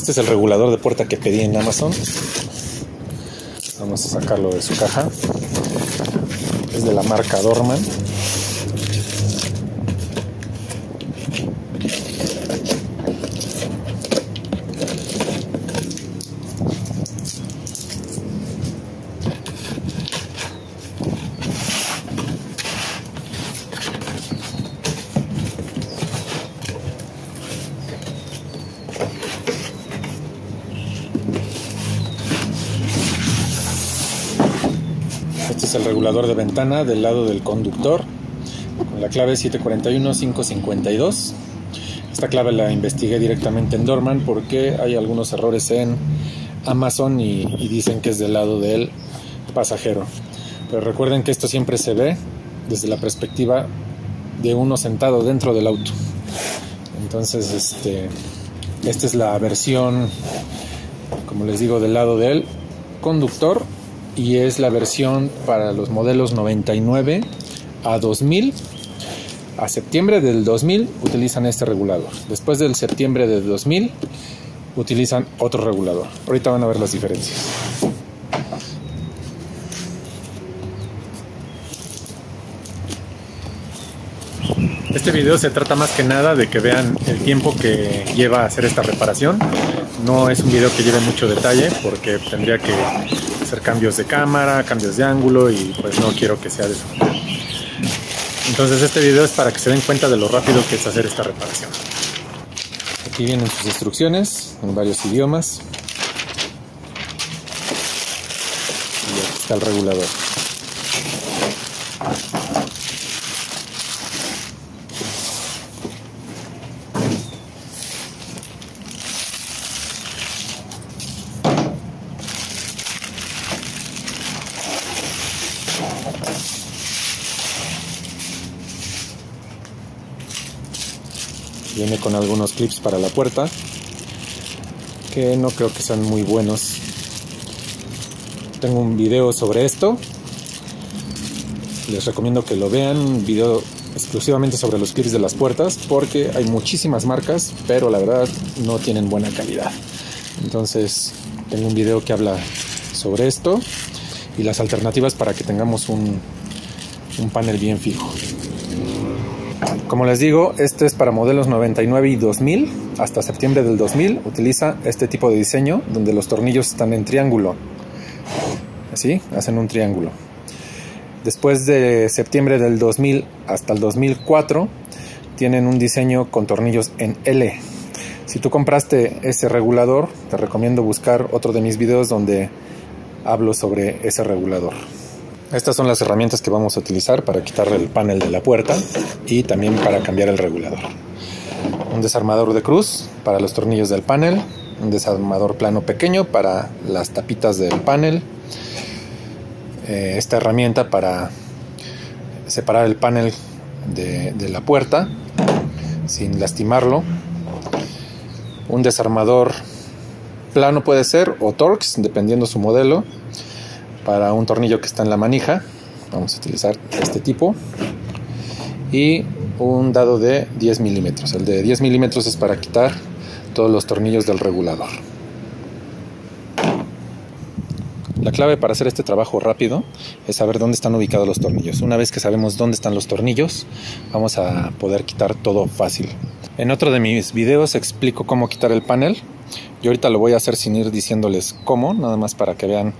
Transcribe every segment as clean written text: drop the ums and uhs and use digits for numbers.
Este es el regulador de puerta que pedí en Amazon. Vamos a sacarlo de su caja. Es de la marca Dorman. Este es el regulador de ventana del lado del conductor, con la clave 741-552. Esta clave la investigué directamente en Dorman porque hay algunos errores en Amazon y dicen que es del lado del pasajero. Pero recuerden que esto siempre se ve desde la perspectiva de uno sentado dentro del auto. Entonces, esta es la versión, como les digo, del lado del conductor. Y es la versión para los modelos 99 a 2000. A septiembre del 2000 utilizan este regulador. Después del septiembre del 2000 utilizan otro regulador. Ahorita van a ver las diferencias. Este video se trata más que nada de que vean el tiempo que lleva hacer esta reparación. No es un video que lleve mucho detalle porque tendría que hacer cambios de cámara, cambios de ángulo y pues no quiero que sea de eso. Entonces este video es para que se den cuenta de lo rápido que es hacer esta reparación. Aquí vienen sus instrucciones en varios idiomas. Y aquí está el regulador. Viene con algunos clips para la puerta que no creo que sean muy buenos. Tengo un video sobre esto, les recomiendo que lo vean, un video exclusivamente sobre los clips de las puertas porque hay muchísimas marcas pero la verdad no tienen buena calidad. Entonces tengo un video que habla sobre esto y las alternativas para que tengamos un panel bien fijo. Como les digo, este es para modelos 99 y 2000. Hasta septiembre del 2000 utiliza este tipo de diseño donde los tornillos están en triángulo. Así, hacen un triángulo. Después de septiembre del 2000 hasta el 2004 tienen un diseño con tornillos en L. Si tú compraste ese regulador, te recomiendo buscar otro de mis videos donde hablo sobre ese regulador. Estas son las herramientas que vamos a utilizar para quitar el panel de la puerta y también para cambiar el regulador. Un desarmador de cruz para los tornillos del panel, un desarmador plano pequeño para las tapitas del panel, esta herramienta para separar el panel de la puerta sin lastimarlo, un desarmador plano puede ser o Torx dependiendo su modelo. Para un tornillo que está en la manija vamos a utilizar este tipo y un dado de 10 milímetros. El de 10 milímetros es para quitar todos los tornillos del regulador. La clave para hacer este trabajo rápido es saber dónde están ubicados los tornillos. Una vez que sabemos dónde están los tornillos vamos a poder quitar todo fácil. En otro de mis videos explico cómo quitar el panel. Yo ahorita lo voy a hacer sin ir diciéndoles cómo, nada más para que vean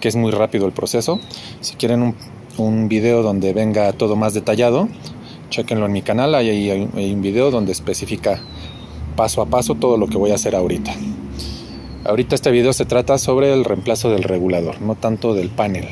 que es muy rápido el proceso. Si quieren un video donde venga todo más detallado, chequenlo en mi canal, hay un video donde especifica paso a paso todo lo que voy a hacer ahorita. Ahorita este video se trata sobre el reemplazo del regulador, no tanto del panel.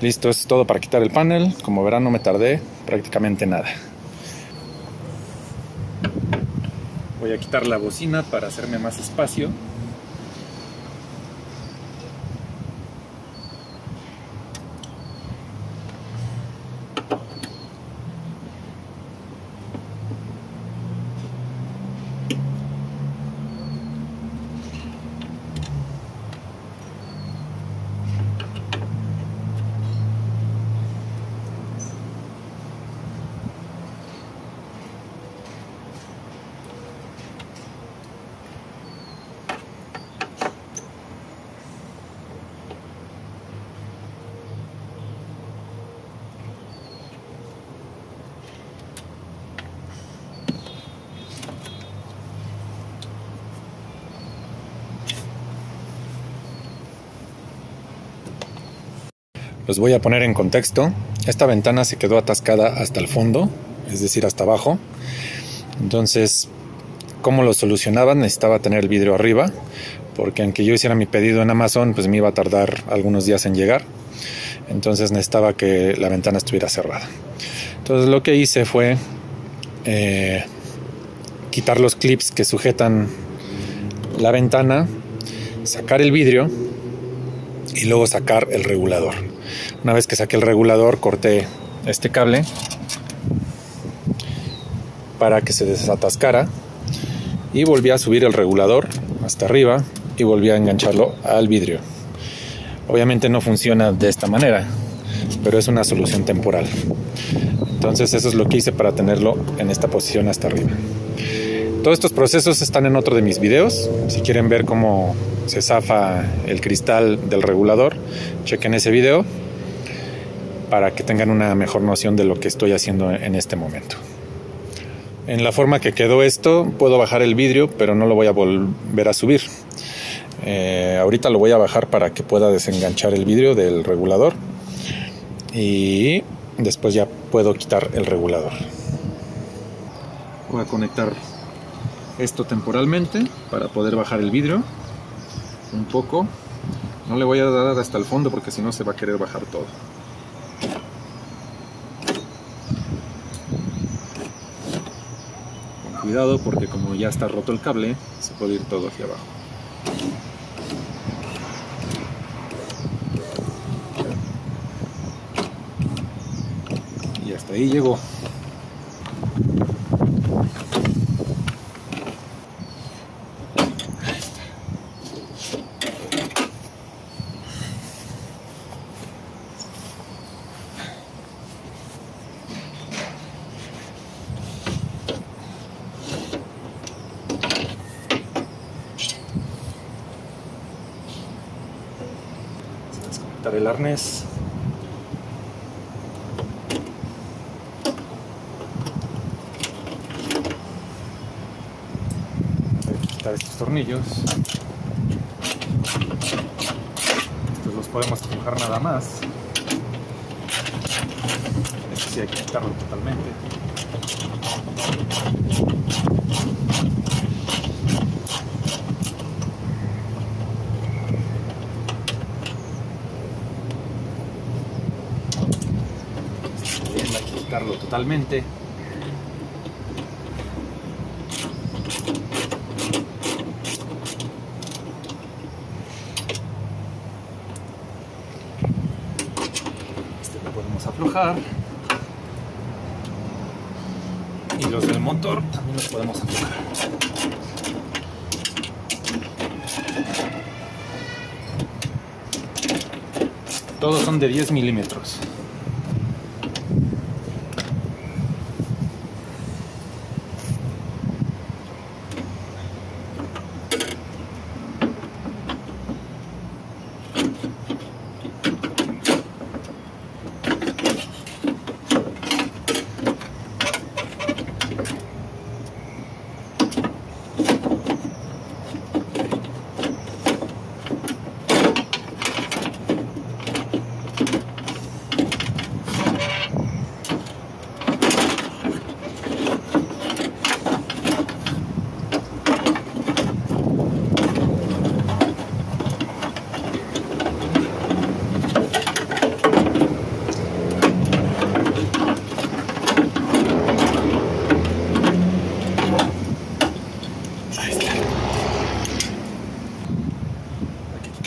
Listo, es todo para quitar el panel. Como verán, no me tardé prácticamente nada. Voy a quitar la bocina para hacerme más espacio. Los voy a poner en contexto. Esta ventana se quedó atascada hasta el fondo, es decir, hasta abajo. Entonces, ¿cómo lo solucionaban? Necesitaba tener el vidrio arriba, porque aunque yo hiciera mi pedido en Amazon, pues me iba a tardar algunos días en llegar. Entonces necesitaba que la ventana estuviera cerrada. Entonces lo que hice fue quitar los clips que sujetan la ventana, sacar el vidrio y luego sacar el regulador. Una vez que saqué el regulador, corté este cable para que se desatascara y volví a subir el regulador hasta arriba y volví a engancharlo al vidrio. Obviamente no funciona de esta manera, pero es una solución temporal. Entonces eso es lo que hice para tenerlo en esta posición hasta arriba. Todos estos procesos están en otro de mis videos. Si quieren ver cómo se zafa el cristal del regulador, chequen ese video para que tengan una mejor noción de lo que estoy haciendo en este momento. En la forma que quedó esto, puedo bajar el vidrio, pero no lo voy a volver a subir. Ahorita lo voy a bajar para que pueda desenganchar el vidrio del regulador y después ya puedo quitar el regulador. Voy a conectar esto temporalmente para poder bajar el vidrio un poco. No le voy a dar hasta el fondo porque si no se va a querer bajar todo. Con cuidado, porque como ya está roto el cable, se puede ir todo hacia abajo. Y hasta ahí llegó. El arnés, voy a quitar estos tornillos. Estos los podemos empujar nada más. Este sí hay que quitarlo totalmente. Totalmente. Este lo podemos aflojar. y los del motor también los podemos activar. Todos son de 10 milímetros.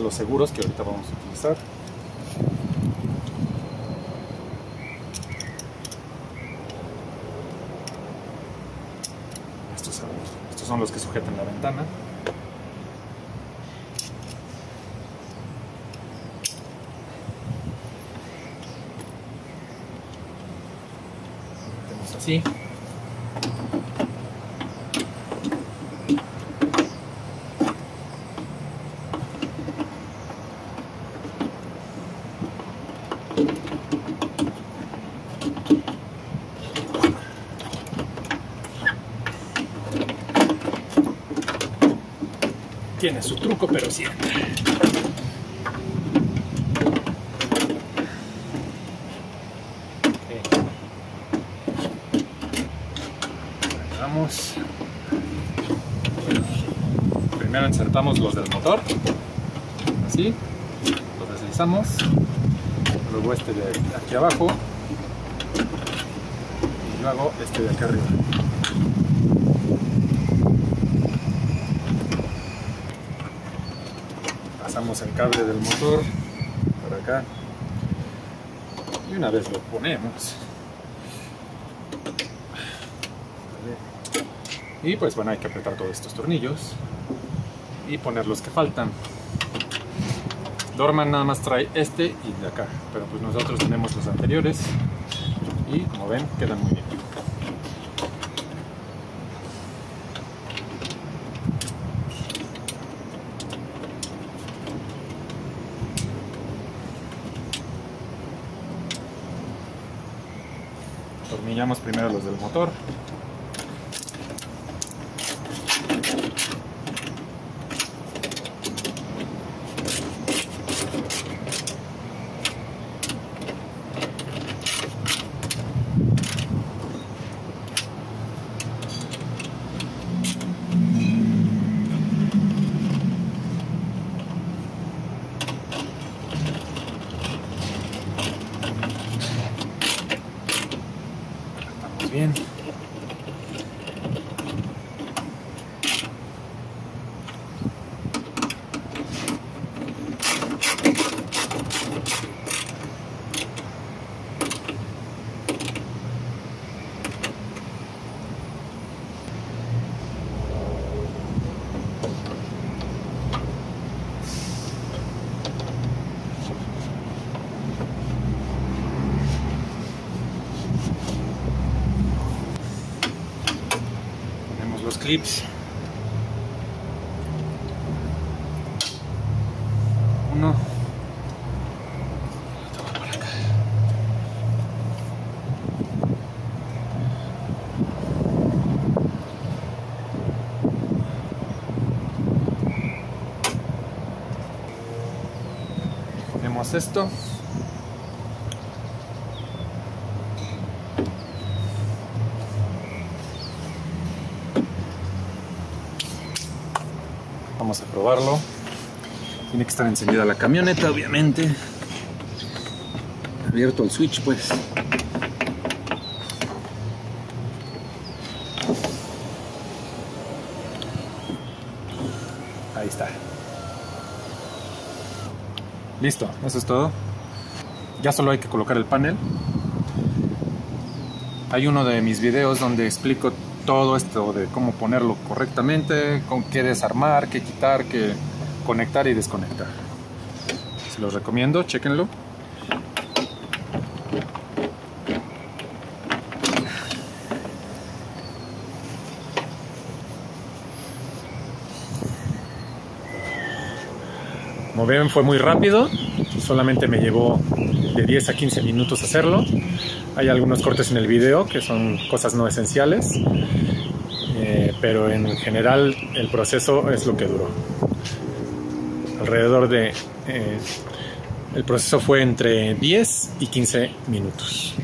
Los seguros que ahorita vamos a utilizar. Estos son los que sujetan la ventana. Lo metemos así. Tiene su truco, pero sí. Vamos. Primero insertamos los del motor. Así. Los deslizamos. Luego este de aquí abajo. Y luego este de acá arriba. Pasamos el cable del motor para acá y una vez lo ponemos, y pues bueno, hay que apretar todos estos tornillos y poner los que faltan. Dorman nada más trae este y de acá, pero pues nosotros tenemos los anteriores y como ven quedan muy bien. Tornillamos primero los del motor. Bien. Clips 1 para acá. Ponemos esto. Vamos a probarlo. Tiene que estar encendida la camioneta, obviamente. Abierto el switch, pues. Ahí está. Listo, eso es todo. Ya solo hay que colocar el panel. Hay uno de mis videos donde explico todo esto de cómo ponerlo correctamente, con qué desarmar, qué quitar, qué conectar y desconectar. Se los recomiendo, chéquenlo. Como ven, fue muy rápido, solamente me llevó de 10 a 15 minutos hacerlo. Hay algunos cortes en el video que son cosas no esenciales, pero en general el proceso es lo que duró. Alrededor de... el proceso fue entre 10 y 15 minutos.